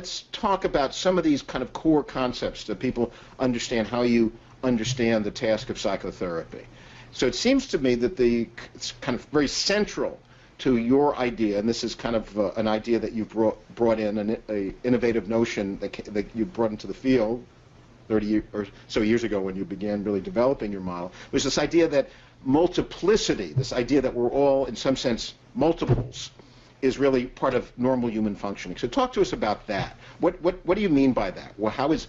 let's talk about some of these kind of core concepts that people understand, how you understand the task of psychotherapy. So it seems to me that it's kind of very central to your idea, and this is kind of an idea that you've brought in, an innovative notion that you brought into the field 30 or so years ago when you began really developing your model, was this idea that multiplicity, this idea that we're all, in some sense, multiples, is really part of normal human functioning. So talk to us about that. What do you mean by that? Well, how is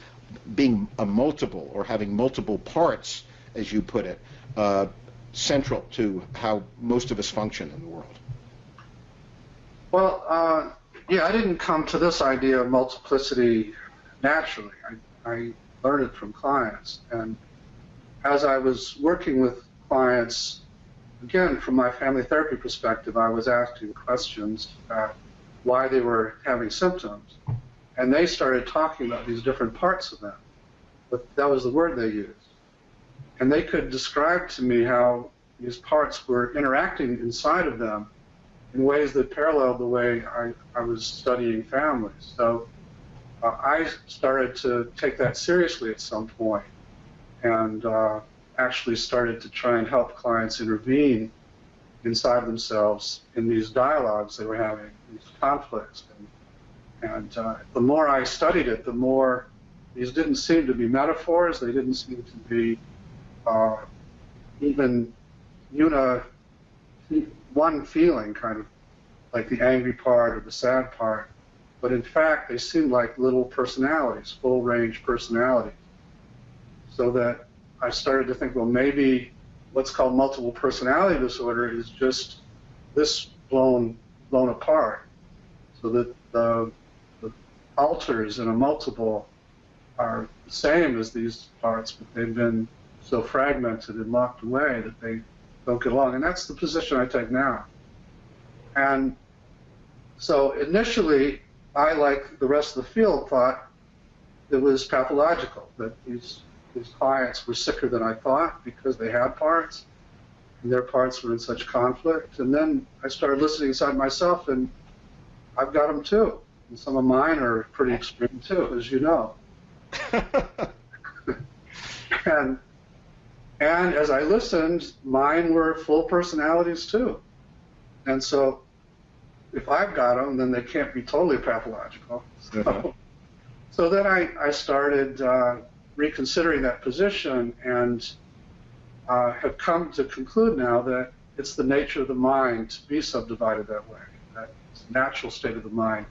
being a multiple, or having multiple parts, as you put it, central to how most of us function in the world? Well, yeah, I didn't come to this idea of multiplicity naturally. I learned it from clients. And as I was working with clients, again, from my family therapy perspective, I was asking questions about why they were having symptoms. And they started talking about these different parts of them. But that was the word they used. And they could describe to me how these parts were interacting inside of them in ways that paralleled the way I was studying families. So I started to take that seriously at some point, and actually started to try and help clients intervene inside themselves in these dialogues they were having, these conflicts. And the more I studied it, the more these didn't seem to be metaphors, they didn't seem to be even one feeling, kind of like the angry part or the sad part, but in fact they seem like little personalities, full range personalities. So that I started to think, well, maybe what's called multiple personality disorder is just this blown apart, so that the alters in a multiple are the same as these parts, but they've been so fragmented and locked away that they don't get along. And that's the position I take now. And so initially, I, like the rest of the field, thought it was pathological, that these clients were sicker than I thought because they had parts, and their parts were in such conflict. And then I started listening inside myself, and I've got them too. And some of mine are pretty extreme too, as you know. And as I listened, mine were full personalities too. And so if I've got them, then they can't be totally pathological. So then I started reconsidering that position, and have come to conclude now that it's the nature of the mind to be subdivided that way. That it's a natural state of the mind